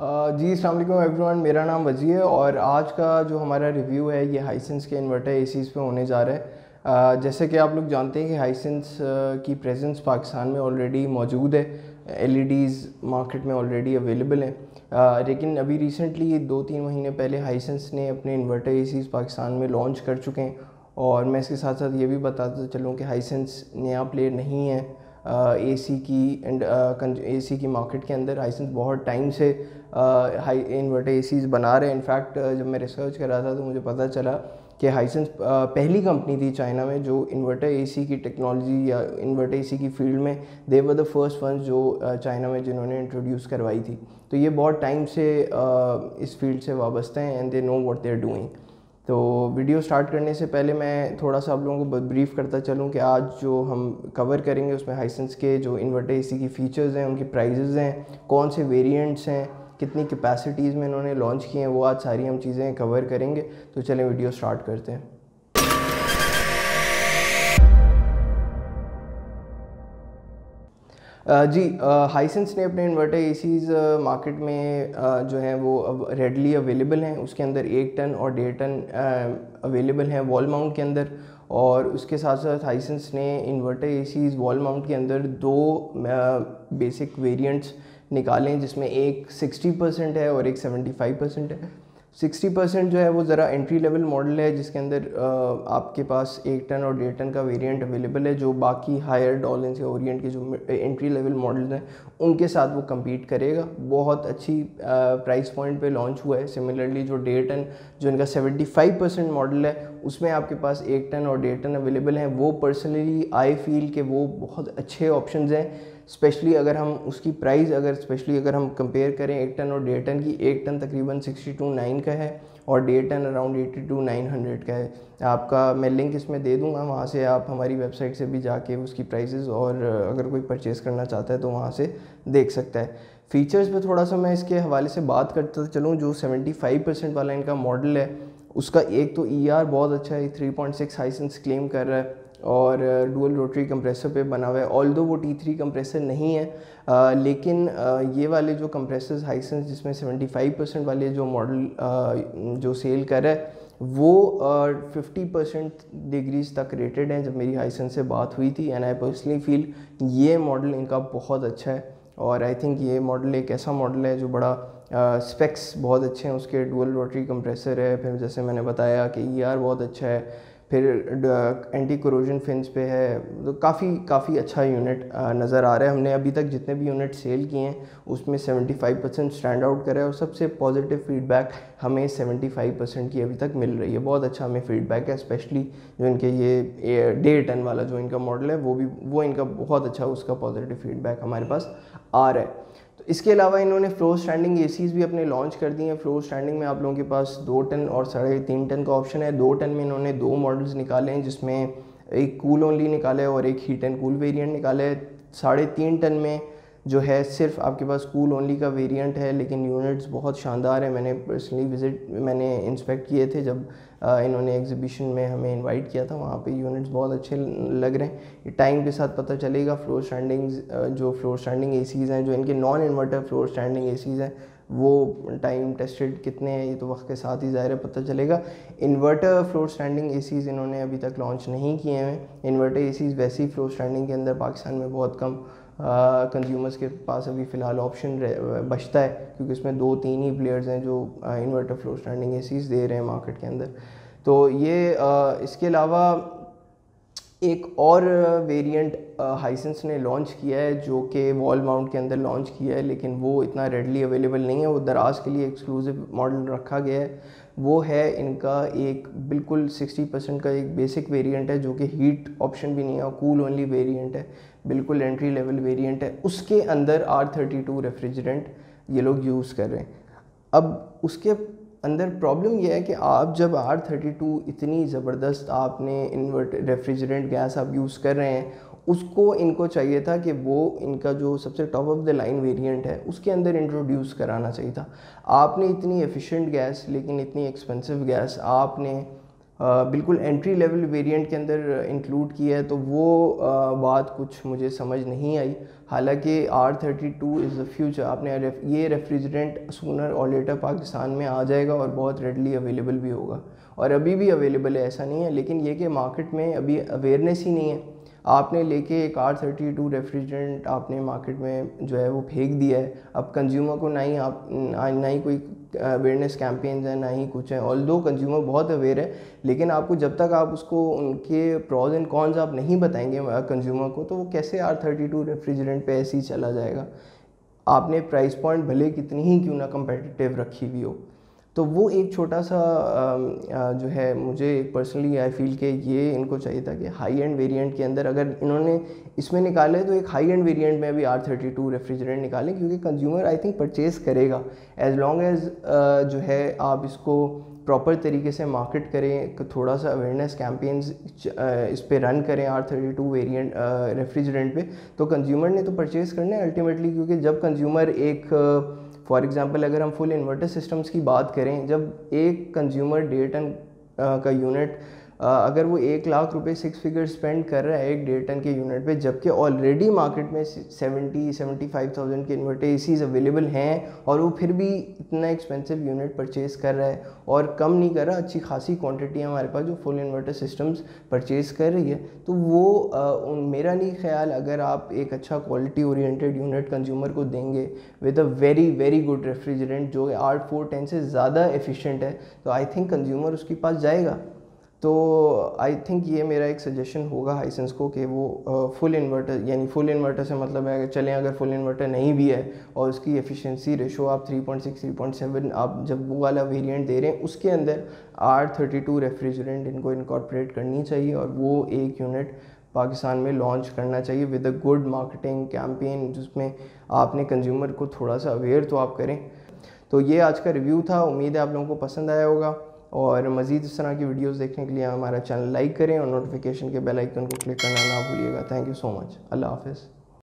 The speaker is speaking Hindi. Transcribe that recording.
जी अस्सलाम वालेकुम एवरीवन, मेरा नाम वजी है और आज का जो हमारा रिव्यू है ये हाइसेंस के इन्वर्टर एसीज़ पे होने जा रहा है। जैसे कि आप लोग जानते हैं कि हाइसेंस की प्रेजेंस पाकिस्तान में ऑलरेडी मौजूद है, एलईडीज़ मार्केट में ऑलरेडी अवेलेबल हैं, लेकिन अभी रिसेंटली 2-3 महीने पहले हाइसेंस ने अपने इन्वर्टर एसीज़ पाकिस्तान में लॉन्च कर चुके हैं। और मैं इसके साथ साथ ये भी बताता चलूँ कि हाइसेंस नया प्लेयर नहीं है एसी की मार्केट के अंदर। हाइसेंस बहुत टाइम से हाई इन्वर्टर एसीज़ बना रहे हैं। इनफैक्ट जब मैं रिसर्च कर रहा था तो मुझे पता चला कि हाइसेंस पहली कंपनी थी चाइना में जो इन्वर्टर एसी की टेक्नोलॉजी या इन्वर्टर एसी की फील्ड में they were the first one जो चाइना में जिन्होंने इंट्रोड्यूस करवाई थी। तो ये बहुत टाइम से इस फील्ड से वाबस्ते हैं and they know what they are doing. तो वीडियो स्टार्ट करने से पहले मैं थोड़ा सा आप लोगों को ब्रीफ करता चलूँ कि आज जो हम कवर करेंगे उसमें हाइसेंस के जो इन्वर्टर एसी की फ़ीचर्स हैं, उनके प्राइजेज़ हैं, कौन से वेरिएंट्स हैं, कितनी कैपेसिटीज़ में इन्होंने लॉन्च किए हैं, वो आज सारी हम चीज़ें कवर करेंगे। तो चलें वीडियो स्टार्ट करते हैं। हाइसेंस ने अपने इन्वर्टर एसीज़ मार्केट में जो हैं वो अब रेडली अवेलेबल हैं। उसके अंदर 1 टन और 1.5 टन अवेलेबल हैं वॉल माउंट के अंदर। और उसके साथ साथ हाइसेंस ने इन्वर्टर एसीज़ वॉल माउंट के अंदर 2 बेसिक वेरिएंट्स निकालें, जिसमें एक 60% है और एक 75% है। 60% जो है वो ज़रा एंट्री लेवल मॉडल है, जिसके अंदर आपके पास 1 टन और 1.5 टन का वेरिएंट अवेलेबल है, जो बाकी हायर डॉलेंस या ओरिएंट के जो एंट्री लेवल मॉडल्स हैं उनके साथ वो कम्पीट करेगा। बहुत अच्छी प्राइस पॉइंट पे लॉन्च हुआ है। सिमिलरली जो 1.5 टन जो इनका 75% मॉडल है उसमें आपके पास 1 टन और 1.5 टन अवेलेबल हैं। वो पर्सनली आई फील के वो बहुत अच्छे ऑप्शंस हैं, स्पेशली अगर हम उसकी प्राइस स्पेशली अगर हम कंपेयर करें 1 टन और 1.5 टन की। 1 टन तकरीबन 62,900 का है और 1.5 टन अराउंड 82,900 का है। आपका मैं लिंक इसमें दे दूंगा, वहाँ से आप हमारी वेबसाइट से भी जाके उसकी प्राइसेस और अगर कोई परचेज़ करना चाहता है तो वहाँ से देख सकता है। फ़ीचर्स पे थोड़ा सा मैं इसके हवाले से बात करता चलूँ। जो 75% वाला इनका मॉडल है उसका एक तो ER बहुत अच्छा है, 3.6 हाइसेंस क्लेम कर रहा है और डुअल रोटरी कंप्रेसर पे बना हुआ है। ऑल्दो वो T3 कंप्रेसर नहीं है, लेकिन ये वाले जो कंप्रेसर्स हाइसेंस जिसमें 75% वाले जो मॉडल जो सेल कर रहा है वो 50% डिग्रीज तक रेटेड हैं। जब मेरी हाइसेंस से बात हुई थी एंड आई पर्सनली फील ये मॉडल इनका बहुत अच्छा है। और आई थिंक ये मॉडल एक ऐसा मॉडल है जो बड़ा स्पेक्स बहुत अच्छे हैं उसके। डुअल रोटरी कंप्रेसर है, फिर जैसे मैंने बताया कि ER बहुत अच्छा है, फिर एंटी कोरोजन फिन्स पे है। तो काफ़ी अच्छा यूनिट नज़र आ रहा है। हमने अभी तक जितने भी यूनिट सेल किए हैं उसमें 75% स्टैंड आउट करा है और सबसे पॉजिटिव फीडबैक हमें 75% की अभी तक मिल रही है। बहुत अच्छा हमें फीडबैक है, स्पेशली जो इनके ये 1.5 टन वाला जो इनका मॉडल है वो इनका बहुत अच्छा उसका पॉजिटिव फीडबैक हमारे पास आ रहा है। तो इसके अलावा इन्होंने फ्लोर स्टैंडिंग एसीज़ भी अपने लॉन्च कर दी हैं। फ्लोर स्टैंडिंग में आप लोगों के पास 2 टन और 3.5 टन का ऑप्शन है। 2 टन में इन्होंने 2 मॉडल्स निकाले हैं, जिसमें एक कूल ओनली निकाला है और एक हीट एंड कूल वेरिएंट निकाला है। 3.5 टन में जो है सिर्फ आपके पास कूल ओनली का वेरिएंट है, लेकिन यूनिट्स बहुत शानदार है। मैंने पर्सनली इंस्पेक्ट किए थे जब इन्होंने एग्जीबिशन में हमें इनवाइट किया था, वहाँ पे यूनिट्स बहुत अच्छे लग रहे हैं। टाइम के साथ पता चलेगा। फ्लोर स्टैंडिंग एसीज़ हैं जो इनके non inverter floor standing ACs हैं वो टाइम टेस्टेड कितने हैं ये तो वक्त के साथ ही ज़ाहिर पता चलेगा। इन्वर्टर फ्लोर स्टैंडिंग एसीज़ इन्होंने अभी तक लॉन्च नहीं किए हैं। इन्वर्टर एसीज़ वैसे ही फ्लोर स्टैंडिंग के अंदर पाकिस्तान में बहुत कम कंज्यूमर्स के पास अभी फ़िलहाल ऑप्शन बचता है, क्योंकि इसमें 2-3 ही प्लेयर्स हैं जो इन्वर्टर फ्लोर स्टैंडिंग एसीज़ दे रहे हैं मार्केट के अंदर। तो ये इसके अलावा एक और वेरिएंट हाइसेंस ने लॉन्च किया है जो कि वॉल माउंट के अंदर लॉन्च किया है, लेकिन वो इतना रेडली अवेलेबल नहीं है। वो दराज के लिए एक्सक्लूसिव मॉडल रखा गया है। वो है इनका एक बिल्कुल 60% का एक बेसिक वेरिएंट है जो कि हीट ऑप्शन भी नहीं है, कूल ओनली वेरिएंट है, बिल्कुल एंट्री लेवल वेरिएंट है। उसके अंदर R32 रेफ्रिजरेंट ये लोग यूज़ कर रहे हैं। अब उसके अंदर प्रॉब्लम यह है कि आप जब R32 इतनी ज़बरदस्त आपने इन्वर्टर रेफ्रिजरेंट गैस आप यूज़ कर रहे हैं, उसको इनको चाहिए था कि वो इनका जो सबसे top of the line variant है उसके अंदर इंट्रोड्यूस कराना चाहिए था। आपने इतनी एफिशिएंट गैस लेकिन इतनी एक्सपेंसिव गैस आपने बिल्कुल एंट्री लेवल वेरिएंट के अंदर इंक्लूड किया है, तो वो बात कुछ मुझे समझ नहीं आई। हालांकि R32 इज़ द फ्यूचर, आपने ये refrigerant sooner or later Pakistan में आ जाएगा और बहुत रेडली अवेलेबल भी होगा, और अभी भी अवेलेबल है, ऐसा नहीं है, लेकिन ये कि मार्केट में अभी अवेयरनेस ही नहीं है। आपने लेके एक R32 रेफ्रिजरेंट आपने मार्केट में जो है वो फेंक दिया है। अब कंज्यूमर को ना ही कोई अवेयरनेस कैंपेन्स है, ना ही कुछ है। ऑल्दो कंज्यूमर बहुत अवेयर है, लेकिन आपको जब तक आप उसको उनके प्रॉज एंड कॉन्स आप नहीं बताएंगे कंज्यूमर को, तो वो कैसे R32 रेफ्रिजरेंट पे ऐसे ही चला जाएगा। आपने प्राइस पॉइंट भले कितनी ही क्यों ना कम्पटिटिव रखी हुई हो। तो वो एक छोटा सा जो है, मुझे पर्सनली आई फील कि ये इनको चाहिए था कि हाई एंड वेरिएंट के अंदर अगर इन्होंने इसमें निकाले तो एक हाई एंड वेरिएंट में भी R32 रेफ्रिजरेंट निकालें, क्योंकि कंज्यूमर आई थिंक परचेज़ करेगा एज़ लॉन्ग एज़ जो है आप इसको प्रॉपर तरीके से मार्केट करें, थोड़ा सा अवेयरनेस कैंपेन्स इस पर रन करें R32 वेरिएंट रेफ्रिजरेंट पे, तो कंज्यूमर ने तो परचेज़ करना है अल्टीमेटली। क्योंकि जब कंज्यूमर एक फॉर एग्ज़ाम्पल अगर हम फुल इन्वर्टर सिस्टम्स की बात करें, जब एक कंज्यूमर 1.5 टन का यूनिट अगर वो 1 लाख रुपए 6 फिगर स्पेंड कर रहा है एक 1.5 टन के यूनिट पे, जबकि ऑलरेडी मार्केट में 70-75,000 के इन्वर्टर एसीज अवेलेबल हैं, और वो फिर भी इतना एक्सपेंसिव यूनिट परचेज़ कर रहा है और कम नहीं कर रहा, अच्छी खासी क्वांटिटी है हमारे पास जो फुल इन्वर्टर सिस्टम्स परचेज़ कर रही है। तो वो मेरा नहीं ख्याल, अगर आप एक अच्छा क्वालिटी ओरिएंटेड यूनिट कंज्यूमर को देंगे with a very very good refrigerant जो R410 से ज़्यादा एफिशिएंट है, तो आई थिंक कंज्यूमर उसके पास जाएगा। तो आई थिंक ये मेरा एक सजेशन होगा हाइसेंस को कि वो फुल इन्वर्टर, यानी फुल इन्वर्टर से मतलब है चलें, अगर फुल इन्वर्टर नहीं भी है और उसकी एफिशिएंसी रेशो आप 3.6-3.7 आप जब वो वाला वेरिएंट दे रहे हैं, उसके अंदर R32 रेफ्रिजरेंट इनको इनकॉर्पोरेट करनी चाहिए और वो एक यूनिट पाकिस्तान में लॉन्च करना चाहिए with a good marketing campaign, जिसमें आपने कंज्यूमर को थोड़ा सा अवेयर तो आप करें। तो ये आज का रिव्यू था, उम्मीद है आप लोगों को पसंद आया होगा, और मज़ीद इस तरह की वीडियोस देखने के लिए हमारा चैनल लाइक करें और नोटिफिकेशन के बेल आइकन को क्लिक करना ना भूलिएगा। थैंक यू सो मच, अल्लाह हाफ़िज़।